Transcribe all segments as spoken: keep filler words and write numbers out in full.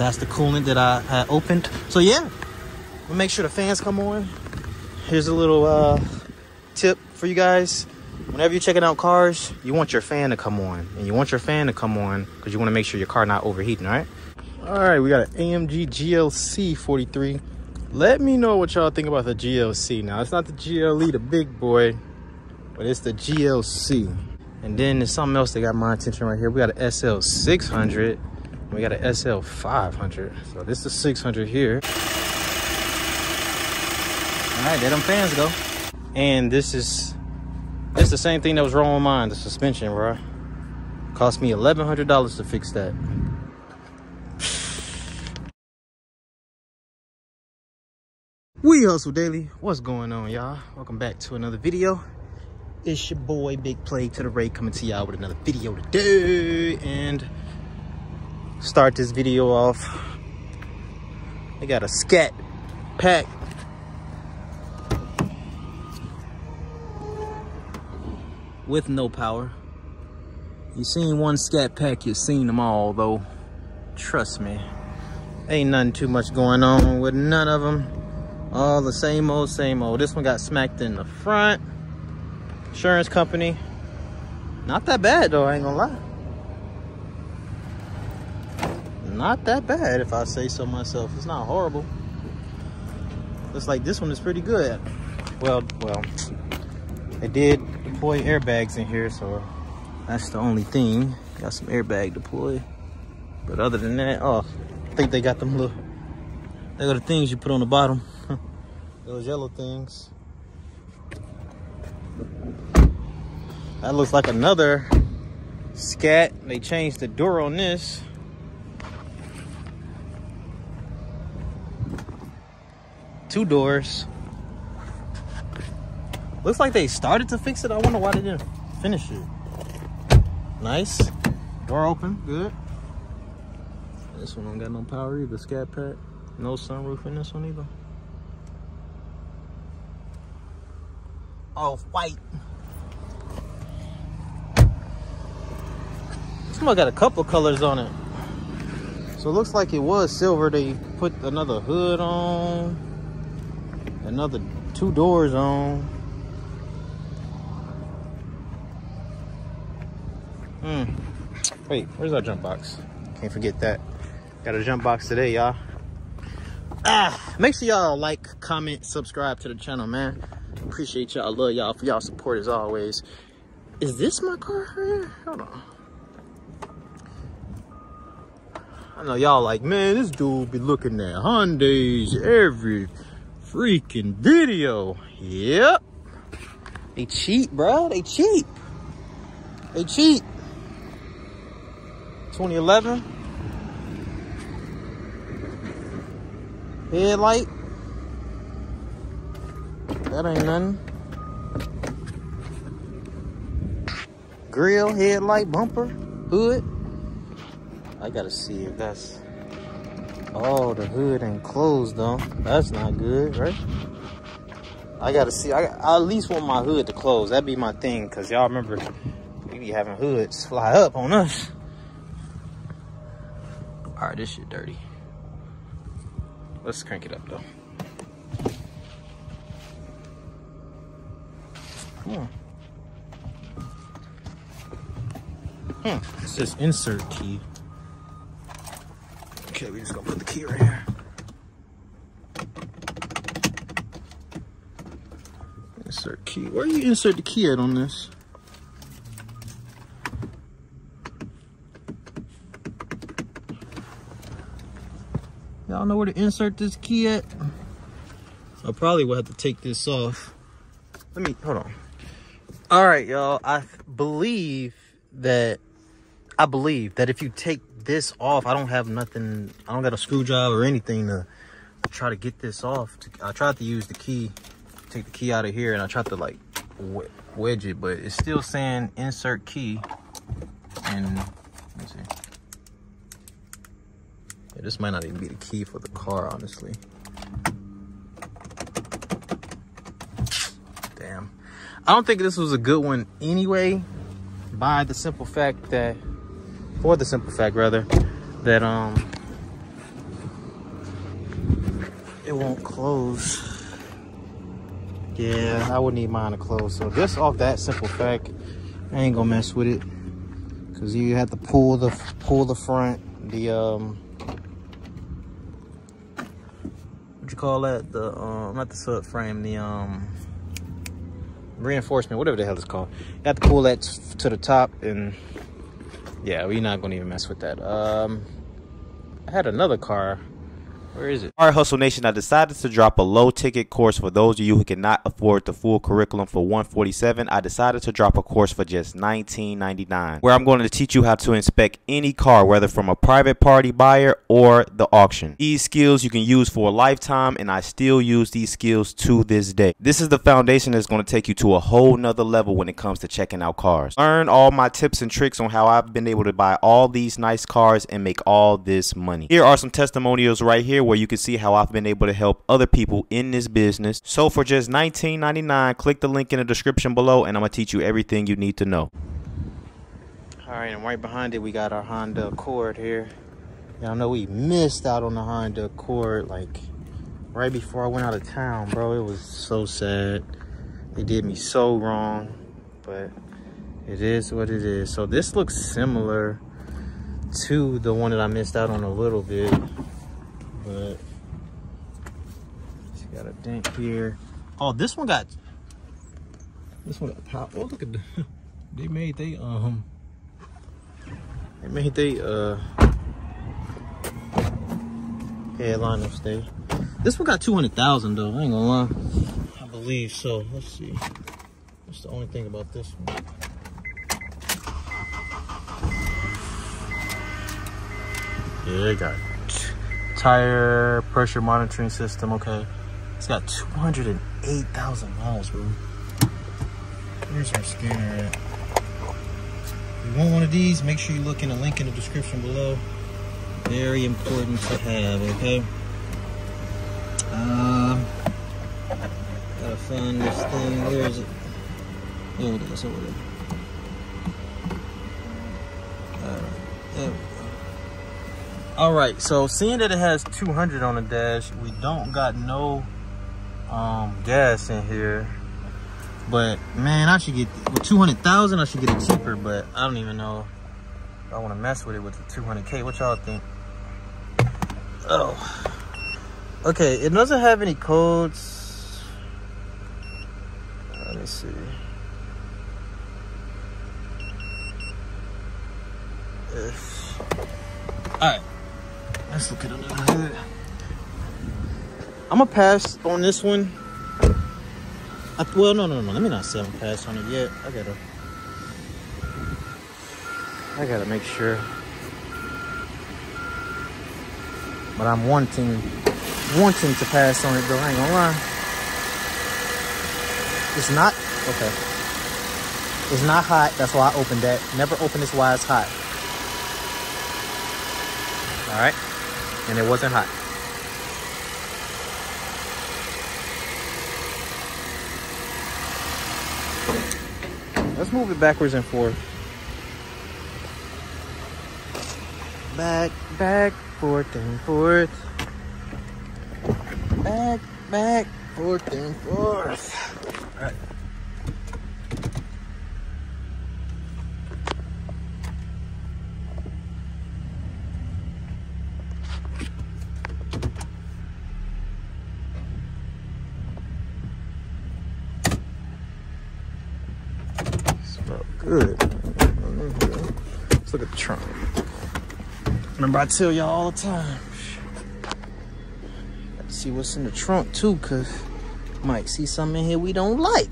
That's the coolant that I, I opened. So yeah, we'll make sure the fans come on. Here's a little uh, tip for you guys. Whenever you're checking out cars, you want your fan to come on. And you want your fan to come on because you want to make sure your car not overheating, all right? All right, we got an A M G G L C forty-three. Let me know what y'all think about the G L C. Now, it's not the G L E, the big boy, but it's the G L C. And then there's something else that got my attention right here. We got an S L six hundred. We got an S L five hundred. So this is six hundred here. All right, there them fans go. And this is... it's the same thing that was wrong with mine, the suspension, bro. Cost me eleven hundred dollars to fix that. We Hustle Daily. What's going on, y'all? Welcome back to another video. It's your boy, Big Play to the Ray, coming to y'all with another video today. And start this video off. I got a Scat Pack. With no power. You seen one Scat Pack, you seen them all though. Trust me. Ain't nothing too much going on with none of them. All the same old, same old. This one got smacked in the front. Insurance company. Not that bad though, I ain't gonna lie. Not that bad if I say so myself. It's not horrible. Looks like this one is pretty good. Well, well, it did deploy airbags in here, so that's the only thing. Got some airbag deploy, but other than that, oh, I think they got them little, they got the things you put on the bottom. Those yellow things. That looks like another Scat. They changed the door on this. Two doors. Looks like they started to fix it. I wonder why they didn't finish it. Nice. Door open. Good. This one don't got no power either. Scat Pack. No sunroof in this one either. Off-white. This one got a couple colors on it. So it looks like it was silver. They put another hood on. Another two doors on. Mm. Wait, where's our jump box? Can't forget that. Got a jump box today, y'all. Ah, make sure y'all like, comment, subscribe to the channel, man. Appreciate y'all. Love y'all for y'all support as always. Is this my car here? Hold on. I know y'all like, man, this dude be looking at Hyundais every freaking video. Yep. They cheap, bro. They cheap. They cheap. twenty eleven headlight, that ain't nothing. Grill, headlight, bumper, hood. I gotta see if that's, oh, the hood ain't closed though. That's not good, right? I gotta see. I, I at least want my hood to close. That'd be my thing, because y'all remember we be having hoods fly up on us. All right, this shit dirty. Let's crank it up though. Come on. Hmm. It says insert key. Okay, we just gonna put the key right here. Insert key. Where do you insert the key at on this? Y'all know where to insert this key at? I probably will have to take this off. Let me, hold on. All right, y'all. I believe that, I believe that if you take this off, I don't have nothing, I don't got a screwdriver or anything to try to get this off. I tried to use the key, take the key out of here, and I tried to like wedge it, but it's still saying insert key. And let me see. This might not even be the key for the car, honestly. Damn. I don't think this was a good one anyway, by the simple fact that, for the simple fact rather, that um, it won't close. Yeah, I would need mine to close. So just off that simple fact, I ain't gonna mess with it. Cause you have to pull the pull the front, the um what you call that? The um not the subframe, the um reinforcement, whatever the hell it's called. You have to pull that to the top, and yeah, we're not gonna even mess with that. Um I had another car. Where is it? All right, Hustle Nation, I decided to drop a low-ticket course for those of you who cannot afford the full curriculum for one forty-seven. I decided to drop a course for just nineteen ninety-nine dollars, where I'm going to teach you how to inspect any car, whether from a private party buyer or the auction. These skills you can use for a lifetime, and I still use these skills to this day. This is the foundation that's going to take you to a whole nother level when it comes to checking out cars. Learn all my tips and tricks on how I've been able to buy all these nice cars and make all this money. Here are some testimonials right here, where you can see how I've been able to help other people in this business. So for just nineteen ninety-nine dollars, click the link in the description below, and I'm going to teach you everything you need to know. All right, and right behind it, we got our Honda Accord here. Y'all know we missed out on the Honda Accord, like, right before I went out of town, bro. It was so sad. They did me so wrong, but it is what it is. So this looks similar to the one that I missed out on a little bit. But she got a dent here. Oh, this one got this one got pop. Oh, look at the, they made they um they made they uh headline upstate. This one got two hundred thousand though. I ain't gonna lie. I believe so. Let's see. That's the only thing about this one. Yeah, they got tire pressure monitoring system. Okay, it's got two hundred eight thousand miles, bro. Here's our scanner at. If you want one of these, make sure you look in the link in the description below. Very important to have, okay? Um, gotta find this thing. Where is it? Oh, it is over there. All right, there we go. All right, so seeing that it has two hundred on the dash, we don't got no um, gas in here. But man, I should get, with two hundred thousand, I should get it cheaper, but I don't even know if I wanna mess with it with the two hundred K. What y'all think? Oh, okay, it doesn't have any codes. Let me see. If, all right. Let's look at another hood. I'm gonna pass on this one. I, well, no, no, no. Let me not say I'm pass on it yet. I gotta, I gotta make sure. But I'm wanting, wanting to pass on it though. I ain't gonna lie. It's not okay. It's not hot. That's why I opened that. Never open this while it's hot. All right. And it wasn't hot. Let's move it backwards and forth. Back, back, forth and forth. Back, back, forth and forth. All right. Good. Let's look at the trunk. Remember, I tell y'all all the time. Let's see what's in the trunk too, cause I might see something in here we don't like.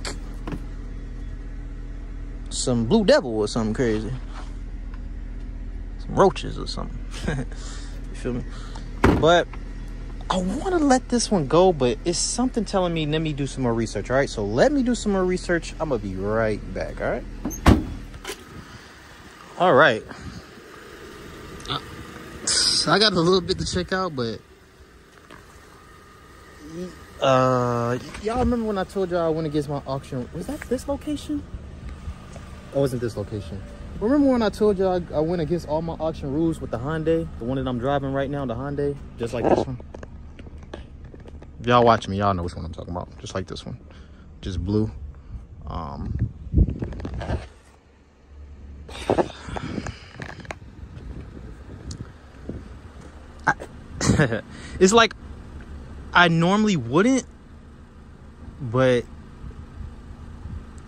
Some blue devil or something crazy. Some roaches or something. You feel me? But I want to let this one go, but it's something telling me let me do some more research. All right, so let me do some more research. I'm gonna be right back. All right. All right, so I got a little bit to check out, but uh, y'all remember when I told y'all I went against my auction? Was that this location? Oh, it wasn't this location. Remember when I told y'all I, I went against all my auction rules with the Hyundai, the one that I'm driving right now, the Hyundai, just like this one? y'all watch me, y'all know which one I'm talking about. Just like this one, just blue. Um, I, it's like I normally wouldn't, but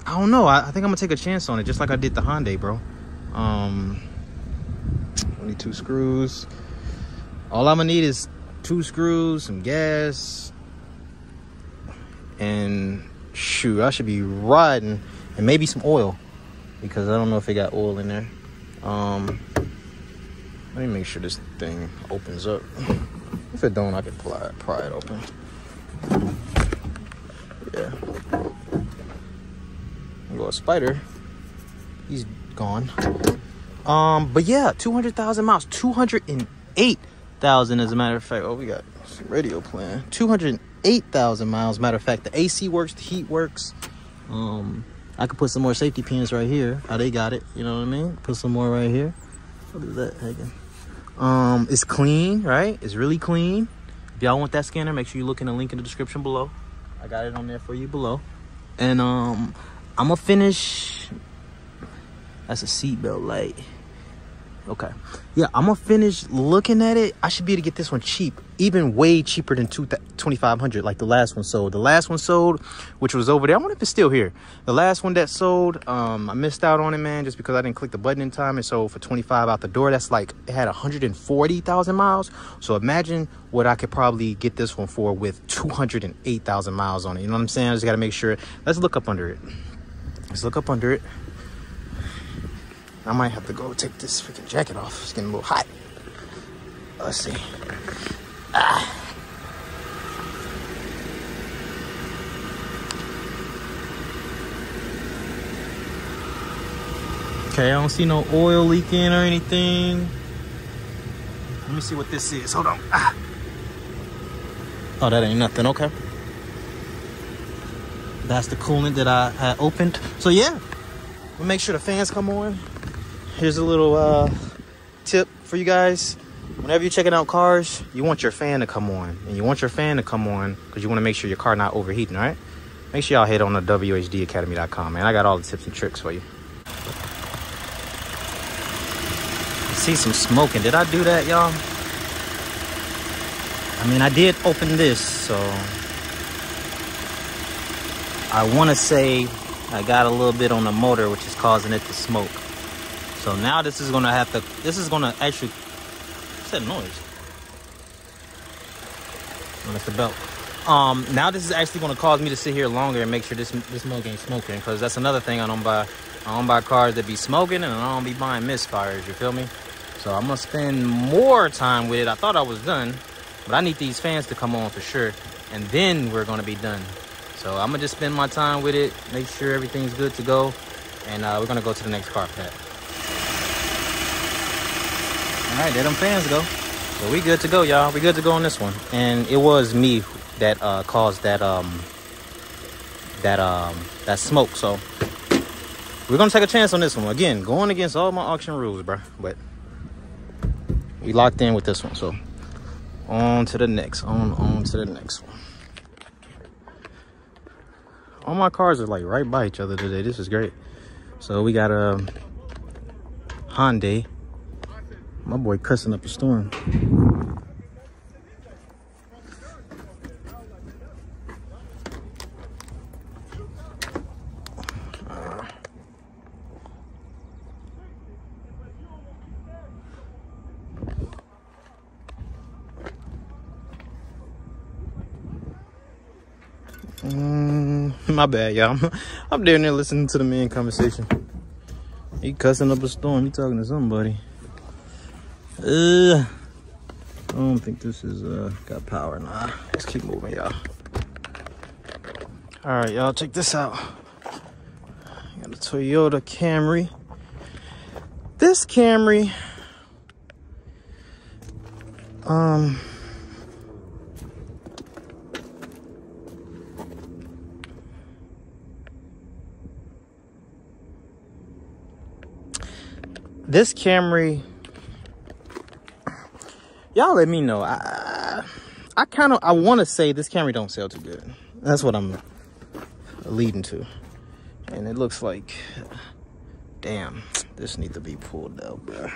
I don't know. I, I think I'm gonna take a chance on it, just like I did the Hyundai, bro. Um, only two screws. All I'm gonna need is two screws, some gas, and shoot, I should be riding, and maybe some oil, because I don't know if it got oil in there. Um, let me make sure this thing opens up. If it don't, I can pry, pry it open. Yeah. There go a spider. He's gone. Um, but yeah, two hundred thousand miles, two hundred eight thousand as a matter of fact. Oh, we got some radio playing. two hundred eight thousand miles, matter of fact. The A C works, the heat works. Um, I could put some more safety pins right here. How they got it, you know what I mean? Put some more right here. What is that again? Um, it's clean, right? It's really clean. If y'all want that scanner, make sure you look in the link in the description below. I got it on there for you below. And um, I'm gonna finish. That's a seatbelt light. Okay, yeah, I'm gonna finish looking at it. I should be able to get this one cheap, even way cheaper than twenty-five hundred, like the last one sold. The last one sold, which was over there. I wonder if it's still here. The last one that sold, um, I missed out on it, man, just because I didn't click the button in time. And so for twenty-five out the door, that's like, it had one hundred forty thousand miles. So imagine what I could probably get this one for with two hundred eight thousand miles on it. You know what I'm saying? I just gotta make sure. Let's look up under it. Let's look up under it. I might have to go take this freaking jacket off. It's getting a little hot. Let's see. Ah. Okay, I don't see no oil leaking or anything. Let me see what this is. Hold on. Ah. Oh, that ain't nothing. Okay. That's the coolant that I had opened. So, yeah. We'll make sure the fans come on. Here's a little uh, tip for you guys. Whenever you're checking out cars, you want your fan to come on. And you want your fan to come on because you want to make sure your car not overheating, all right? Make sure y'all head on to w h d academy dot com, man. I got all the tips and tricks for you. I see some smoking. Did I do that, y'all? I mean, I did open this, so I want to say I got a little bit on the motor, which is causing it to smoke. So now this is gonna have to, this is gonna actually, what's that noise? Oh, that's the belt. Um, now this is actually gonna cause me to sit here longer and make sure this this mug ain't smoking, because that's another thing I don't buy. I don't buy cars that be smoking, and I don't be buying misfires, you feel me? So I'm gonna spend more time with it. I thought I was done, but I need these fans to come on for sure, and then we're gonna be done. So I'm gonna just spend my time with it, make sure everything's good to go, and uh, we're gonna go to the next car pack. All right, there them fans go. So we good to go, y'all. We good to go on this one. And it was me that uh, caused that um, that um, that smoke. So we're gonna take a chance on this one. Again, going against all my auction rules, bro. But we locked in with this one. So on to the next. On on to the next one. All my cars are like right by each other today. This is great. So we got a Hyundai. My boy cussing up a storm. Uh, um, my bad, y'all. I'm, I'm down there listening to the man conversation. He cussing up a storm. He talking to somebody. Uh, I don't think this is uh got power. Nah, let's keep moving, y'all. All right, y'all, check this out. I got a Toyota Camry. This Camry, um, this Camry. Y'all let me know. I, I I kind of, I want to say this Camry don't sell too good. That's what I'm leading to. And it looks like, damn, this needs to be pulled out, bro.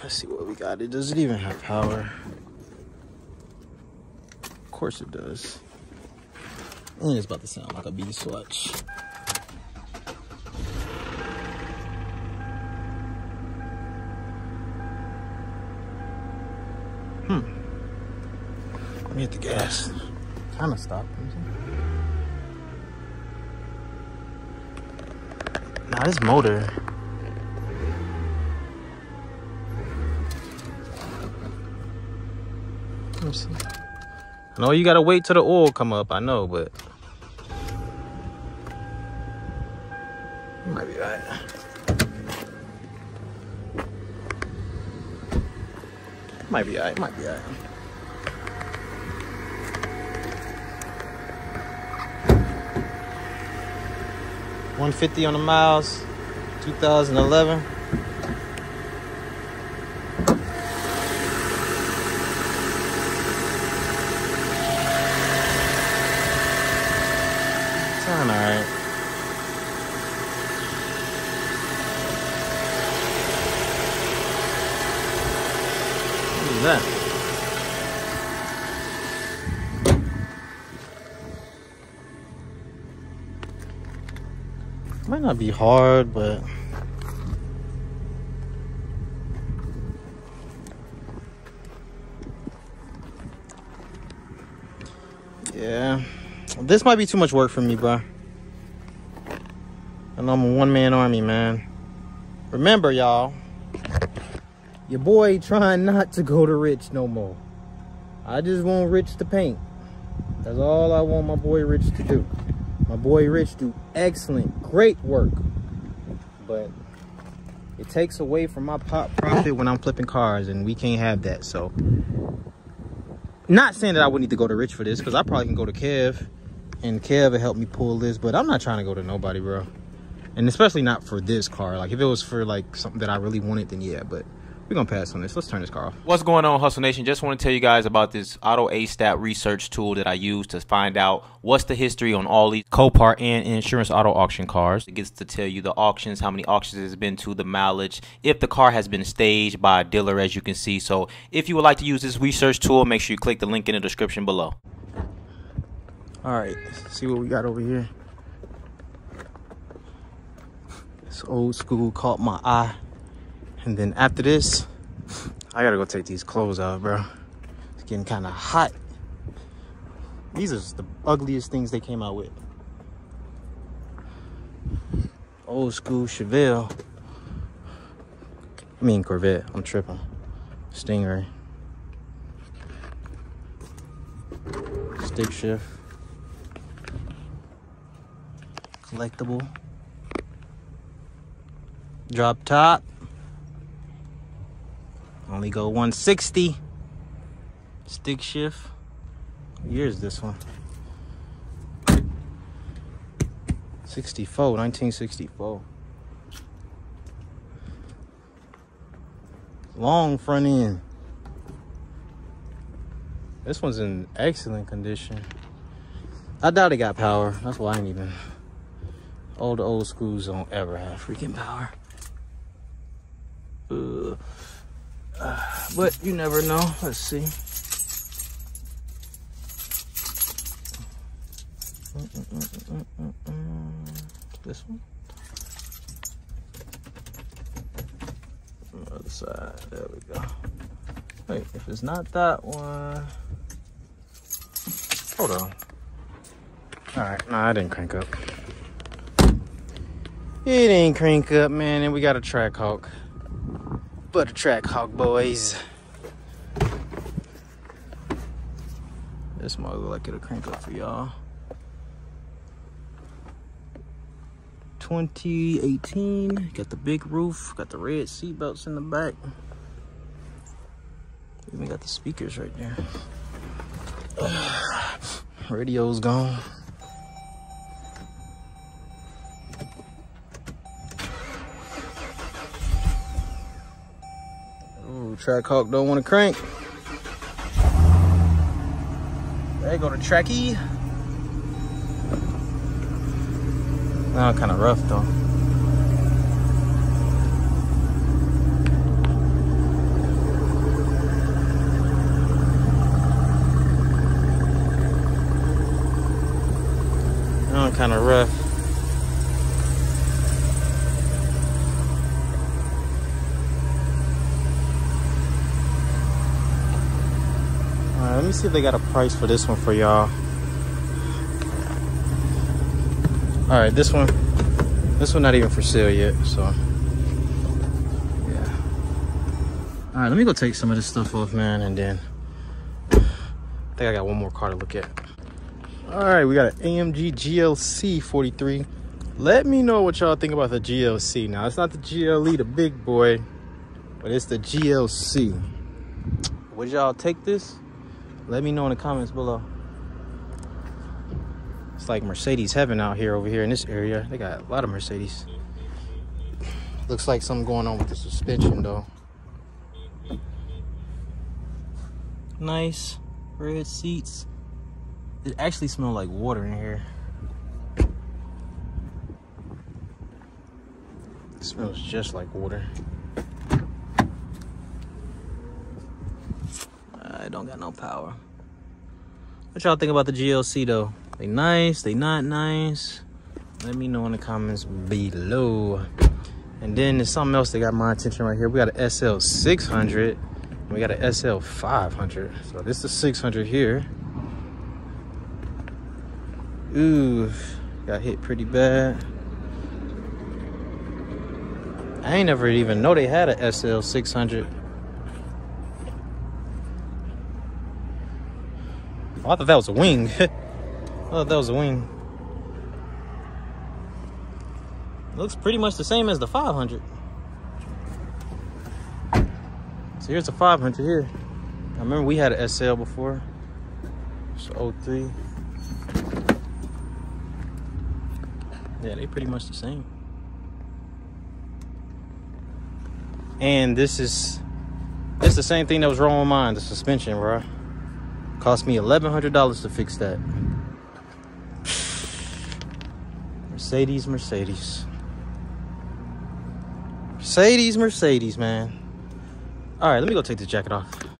Let's see what we got. It does it even have power? Of course it does. And it's about to sound like a beeswatch. Hmm. Let me hit the gas. Kind of stopped. Now this motor. Oops. I know you gotta wait till the oil come up, I know, but it might be right. Might be alright, might be alright. one fifty on the miles, two thousand eleven. Sound alright. What is that? Might not be hard, but yeah. This might be too much work for me, bro. I know I'm a one-man army, man. Remember, y'all, your boy trying not to go to Rich no more. I just want Rich to paint. That's all I want my boy Rich to do. My boy Rich do excellent, great work. But it takes away from my pop profit when I'm flipping cars, and we can't have that, so. Not saying that I would need to go to Rich for this, because I probably can go to Kev. And Kev will help me pull this, but I'm not trying to go to nobody, bro. And especially not for this car. Like, if it was for, like, something that I really wanted, then yeah. But we're going to pass on this. Let's turn this car off. What's going on, Hustle Nation? Just want to tell you guys about this Autoastat research tool that I use to find out what's the history on all these Copart and insurance auto auction cars. It gets to tell you the auctions, how many auctions it's been to, the mileage, if the car has been staged by a dealer, as you can see. So if you would like to use this research tool, make sure you click the link in the description below. All right, let's see what we got over here. This old school caught my eye. And then after this, I gotta go take these clothes out, bro. It's getting kind of hot. These are the ugliest things they came out with. Old school Chevelle. I mean Corvette, I'm tripping. Stinger. Stick shift. Collectible. Drop top. Only go one sixty. Stick shift. What year is this one? sixty-four, nineteen sixty-four. Long front end. This one's in excellent condition. I doubt it got power. That's why I ain't even. All the old schools don't ever have freaking power. Ugh. Uh, but you never know. Let's see. Mm -mm -mm -mm -mm -mm. This one. On the other side. There we go. Wait, if it's not that one. Hold on. All right. No, I didn't crank up. It ain't crank up, man. And we got a Trackhawk. But a Trackhawk, boys. This might look like it'll crank up for y'all. twenty eighteen. Got the big roof. Got the red seat belts in the back. Even got the speakers right there. Uh, radio's gone. Ooh, Trackhawk don't want to crank. There you go to Trackie. Now kind of rough though. Now kind of rough. Alright, let me see if they got a price for this one for y'all. All right, this one, this one not even for sale yet, so, yeah. All right, let me go take some of this stuff off, man, and then I think I got one more car to look at. All right, we got an A M G G L C forty-three. Let me know what y'all think about the G L C. Now, it's not the G L E, the big boy, but it's the G L C. Would y'all take this? Let me know in the comments below. It's like Mercedes heaven out here over here in this area. They got a lot of Mercedes. Looks like something going on with the suspension though. Nice red seats. It actually smells like water in here. It smells just like water. I don't got no power. What y'all think about the G L C though? They nice, they not nice? Let me know in the comments below. And then there's something else that got my attention right here. We got an S L six hundred, and we got an S L five hundred. So this is the six hundred here. Ooh, got hit pretty bad. I ain't never even know they had an S L six hundred. Oh, I thought that was a wing. Oh, that was a wing. Looks pretty much the same as the five hundred. So here's the five hundred here. I remember we had an S L before. It's oh three. Yeah, they pretty much the same. And this is this the same thing that was wrong with mine, the suspension, bro. Cost me eleven hundred dollars to fix that. Mercedes, Mercedes. Mercedes, Mercedes, man. All right, let me go take this jacket off.